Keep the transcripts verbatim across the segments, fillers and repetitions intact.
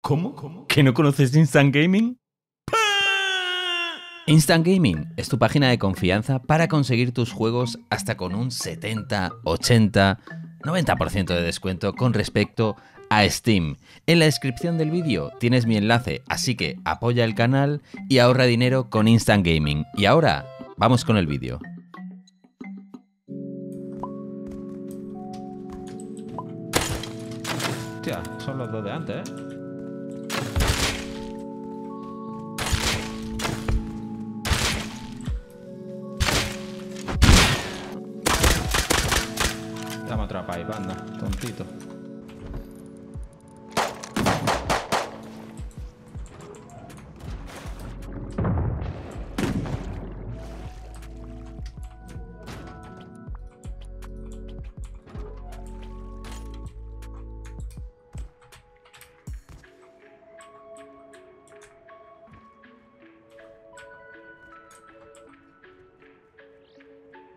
¿Cómo? ¿Cómo? ¿Que no conoces Instant Gaming? Instant Gaming es tu página de confianza para conseguir tus juegos hasta con un setenta, ochenta, noventa por ciento de descuento con respecto a Steam. En la descripción del vídeo tienes mi enlace, así que apoya el canal y ahorra dinero con Instant Gaming. Y ahora, vamos con el vídeo. Hostia, son los dos de antes, ¿eh? Atrapáis, banda, tontito.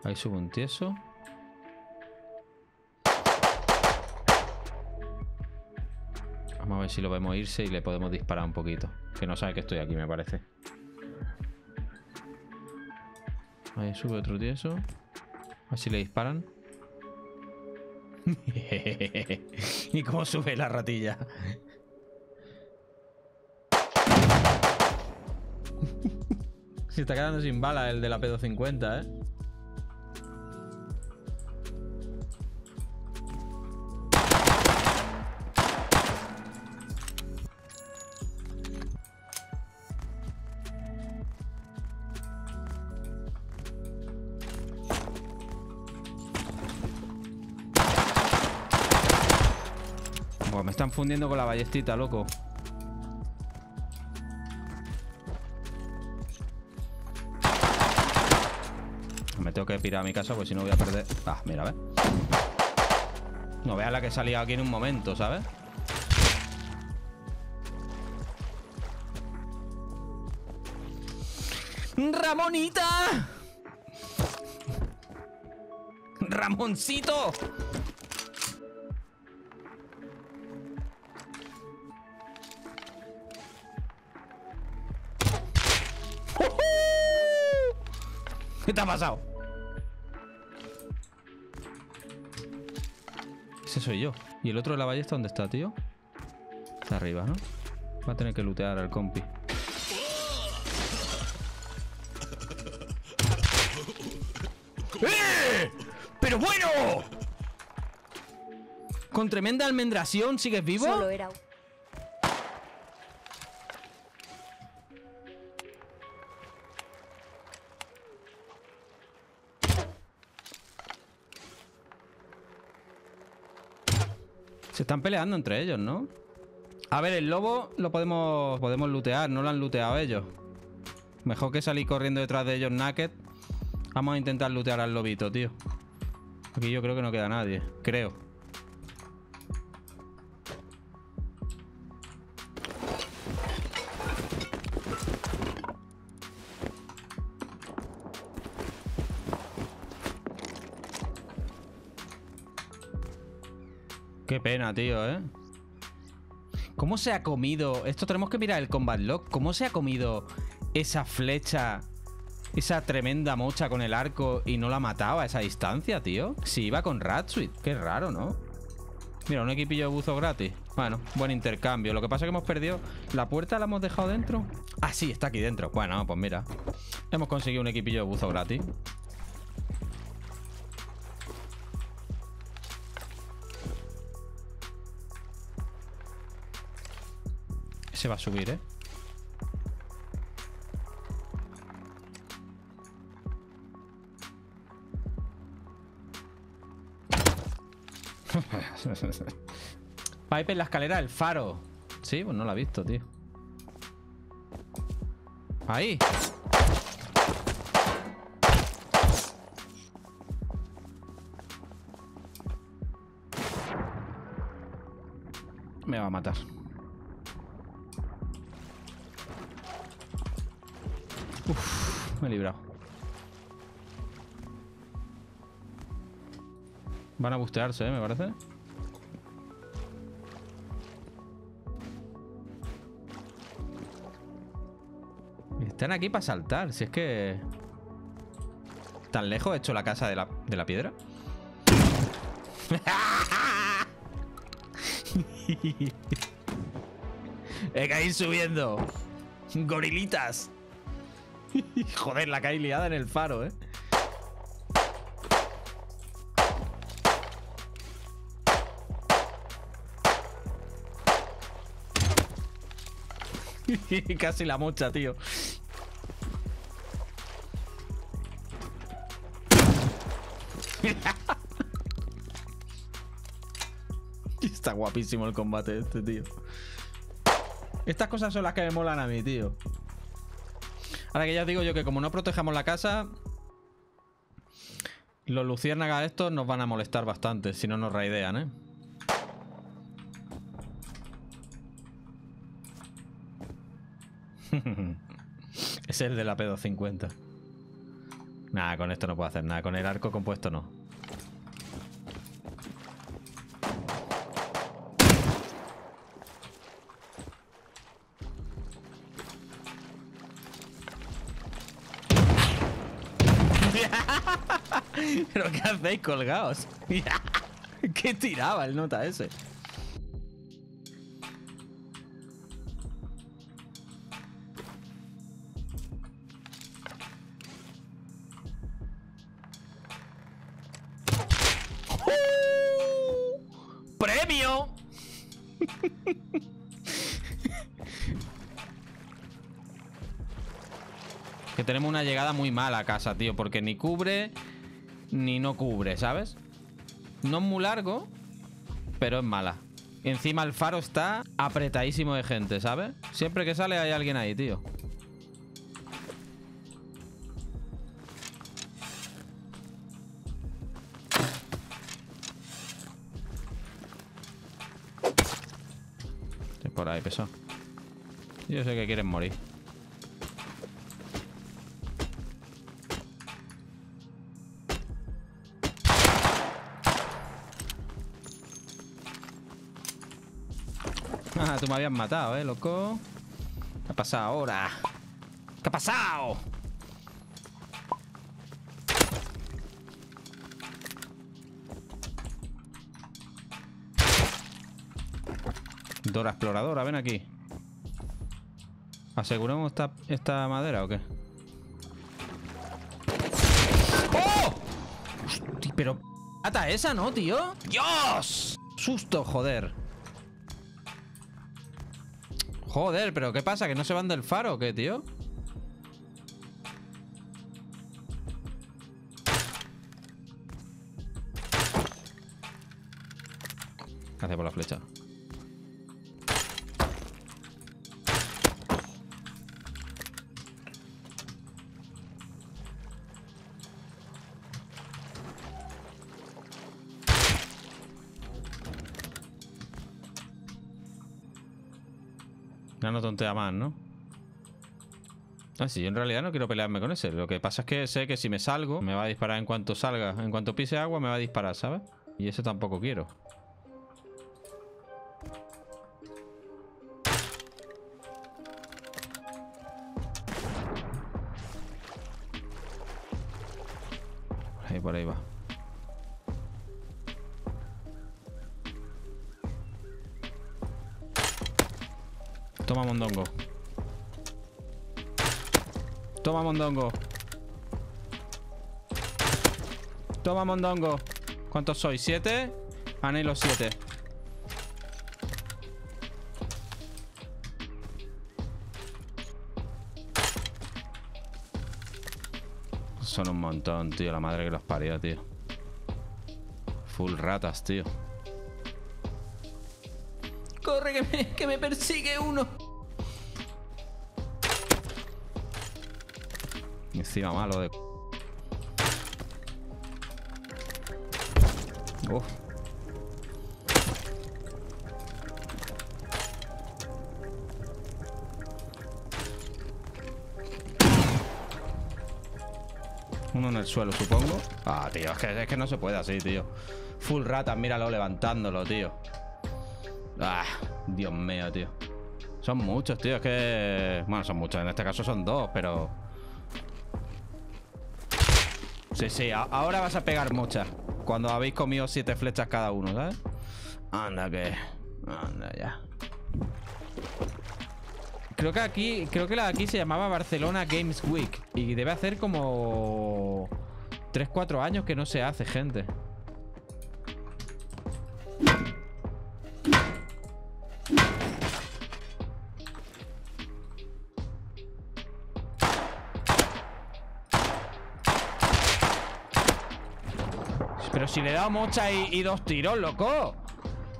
Ahí subo un tieso. Vamos a ver si lo vemos irse y le podemos disparar un poquito. Que no sabe que estoy aquí, me parece. Ahí sube otro tieso. A ver si le disparan. ¿Y cómo sube la ratilla? Se está quedando sin bala el de la P doscientos cincuenta, ¿eh? Me están fundiendo con la ballestita, loco. Me tengo que pirar a mi casa porque si no voy a perder. Ah, mira, ¿ves? No veas la que salía aquí en un momento, ¿sabes? ¡Ramonita! ¡Ramoncito! ¿Qué te ha pasado? Ese soy yo. ¿Y el otro de la ballesta dónde está, tío? Está arriba, ¿no? Va a tener que lootear al compi. ¡Eh! ¡Pero bueno! ¿Con tremenda almendración sigues vivo? Solo era... Se están peleando entre ellos, ¿no? A ver, el lobo lo podemos podemos lootear. No lo han looteado ellos. Mejor que salir corriendo detrás de ellos naked. Vamos a intentar lootear al lobito, tío. Aquí yo creo que no queda nadie. Creo. Qué pena, tío, ¿eh? ¿Cómo se ha comido? Esto tenemos que mirar el combat log. ¿Cómo se ha comido esa flecha, esa tremenda mocha con el arco y no la mataba a esa distancia, tío? Si iba con Ratsuit. Qué raro, ¿no? Mira, un equipillo de buzo gratis. Bueno, buen intercambio. Lo que pasa es que hemos perdido... ¿La puerta la hemos dejado dentro? Ah, sí, está aquí dentro. Bueno, pues mira. Hemos conseguido un equipillo de buzo gratis. Se va a subir, ¿eh? Pipe en la escalera del faro. Sí, pues no la ha visto, tío. Ahí. Me va a matar. Uf, me he librado. Van a bustearse, ¿eh? Me parece. Están aquí para saltar, si es que... ¿Tan lejos he hecho la casa de la, de la piedra? He caído subiendo. Gorilitas. Joder, la caí liada en el faro, ¿eh? Casi la mocha, tío. Está guapísimo el combate este, tío. Estas cosas son las que me molan a mí, tío. Ahora que ya os digo yo que como no protejamos la casa, los luciérnagas estos nos van a molestar bastante si no nos raidean, ¿eh? Es el de la P doscientos cincuenta. Nada, con esto no puedo hacer nada. Con el arco compuesto no. ¿Pero qué hacéis colgados? ¿Qué tiraba el nota ese? Que tenemos una llegada muy mala a casa, tío, porque ni cubre ni no cubre, ¿sabes? No es muy largo, pero es mala. Y encima el faro está apretadísimo de gente, ¿sabes? Siempre que sale hay alguien ahí, tío. Por ahí, peso. Yo sé que quieren morir. Ah, tú me habías matado, ¿eh, loco? ¿Qué ha pasado ahora? ¿Qué ha pasado? Dora Exploradora, ven aquí. ¿Aseguramos esta, esta madera o qué? ¡Oh! Hostia, pero... ¡Ata esa, no, tío! ¡Dios! ¡Susto, joder! Joder, pero ¿qué pasa? ¿Que no se van del faro o qué, tío? Gracias por la flecha. Ya no tontea más, ¿no? Ah, sí, yo en realidad no quiero pelearme con ese. Lo que pasa es que sé que si me salgo, me va a disparar en cuanto salga. En cuanto pise agua, me va a disparar, ¿sabes? Y eso tampoco quiero. Por ahí, por ahí va. Toma mondongo. Toma mondongo. Toma mondongo. ¿Cuántos soy? ¿Siete? Anhelo siete. Son un montón, tío. La madre que los parió, tío. Full ratas, tío. Corre, que me, que me persigue uno. Encima malo de... Uf. Uno en el suelo, supongo. Ah, tío, es que, es que no se puede así, tío. Full ratas, míralo levantándolo, tío. Ah, Dios mío, tío. Son muchos, tío. Es que... Bueno, son muchos. En este caso son dos, pero... Sí, sí. Ahora vas a pegar muchas. Cuando habéis comido siete flechas cada uno, ¿sabes? Anda, que... Anda, ya. Creo que aquí... Creo que la de aquí se llamaba Barcelona Games Week. Y debe hacer como... tres, cuatro años que no se hace, gente. Pero si le he dado mocha y, y dos tiros, loco.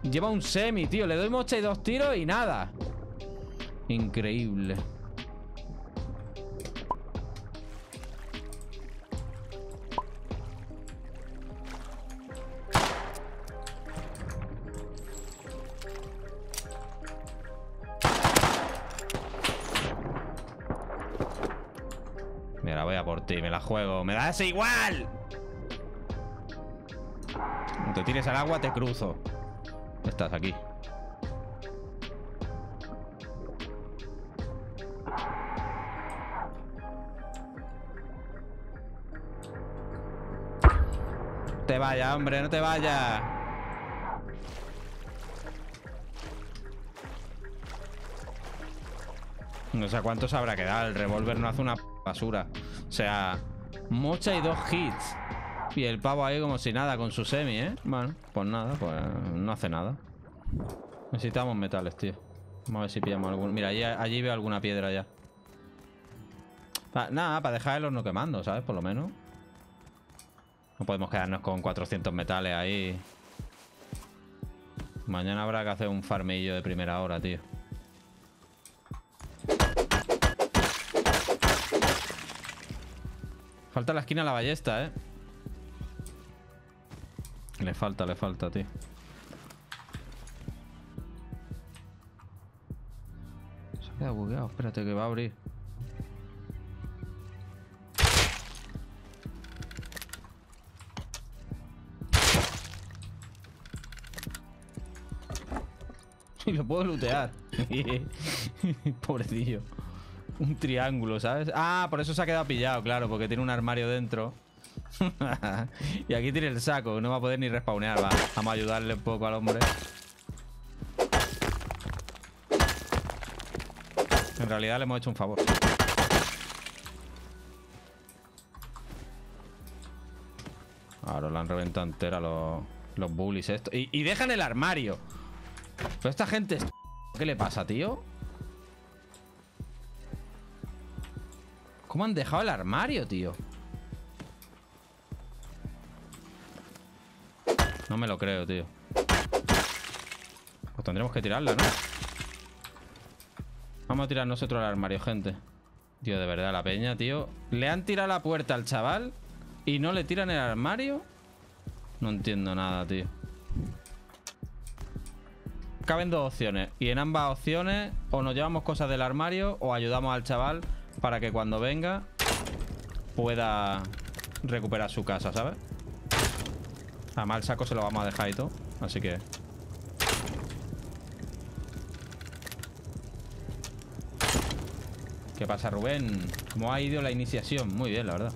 Lleva un semi, tío. Le doy mocha y dos tiros y nada. Increíble. Me la voy a por ti, me la juego. ¡Me das igual! Te tires al agua, te cruzo. Estás aquí. No te vayas, hombre, no te vayas. No sé cuántos habrá que dar. El revólver no hace una basura. O sea, mocha y dos hits. Y el pavo ahí como si nada con su semi, ¿eh? Bueno, pues nada, pues no hace nada. Necesitamos metales, tío. Vamos a ver si pillamos alguno. Mira, allí, allí veo alguna piedra ya. Pa nada, para dejar el horno quemando, ¿sabes? Por lo menos. No podemos quedarnos con cuatrocientos metales ahí. Mañana habrá que hacer un farmillo de primera hora, tío. Falta la esquina de la ballesta, ¿eh? Le falta, le falta, tío. Se ha quedado bugueado. Espérate que va a abrir. Y lo puedo lootear. Pobrecillo. Un triángulo, ¿sabes? Ah, por eso se ha quedado pillado, claro. Porque tiene un armario dentro. Y aquí tiene el saco. No va a poder ni respawnear. Va. Vamos a ayudarle un poco al hombre. En realidad le hemos hecho un favor. Ahora la han reventado entera los, los bullies estos. Y, y dejan el armario. Pero esta gente... ¿Qué le pasa, tío? ¿Cómo han dejado el armario, tío? No me lo creo, tío. Pues tendremos que tirarla, ¿no? Vamos a tirar nosotros al armario, gente. Tío, de verdad, la peña, tío. Le han tirado la puerta al chaval y no le tiran el armario. No entiendo nada, tío. Caben dos opciones. Y en ambas opciones o nos llevamos cosas del armario o ayudamos al chaval para que cuando venga pueda recuperar su casa, ¿sabes? Además el saco se lo vamos a dejar y todo. Así que... ¿Qué pasa, Rubén? ¿Cómo ha ido la iniciación? Muy bien, la verdad.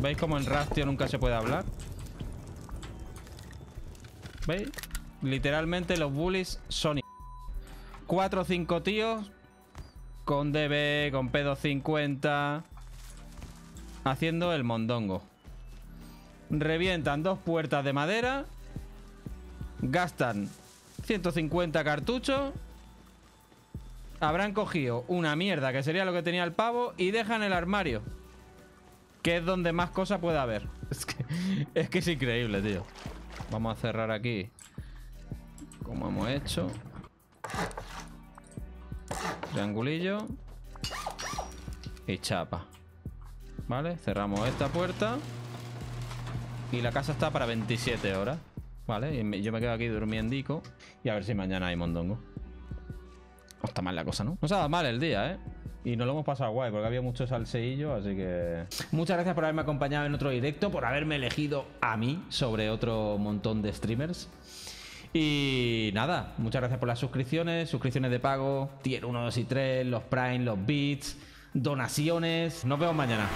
¿Veis cómo en Rust, tío, nunca se puede hablar? ¿Veis? Literalmente los bullies son... Cuatro o cinco tíos con D B, con P doscientos cincuenta, haciendo el mondongo. Revientan dos puertas de madera, gastan ciento cincuenta cartuchos, habrán cogido una mierda que sería lo que tenía el pavo y dejan el armario, que es donde más cosa puede haber. Es que es, que es increíble, tío. Vamos a cerrar aquí como hemos hecho. Triangulillo y chapa. Vale, cerramos esta puerta. Y la casa está para veintisiete horas. Vale, y yo me quedo aquí durmiendico. Y a ver si mañana hay mondongo. No está mal la cosa, ¿no? No se ha dado mal el día, ¿eh? Y nos lo hemos pasado guay, porque había mucho salseillo, así que... Muchas gracias por haberme acompañado en otro directo, por haberme elegido a mí sobre otro montón de streamers. Y nada, muchas gracias por las suscripciones, suscripciones de pago, tier uno, dos y tres, los Prime, los Bits, donaciones. Nos vemos mañana.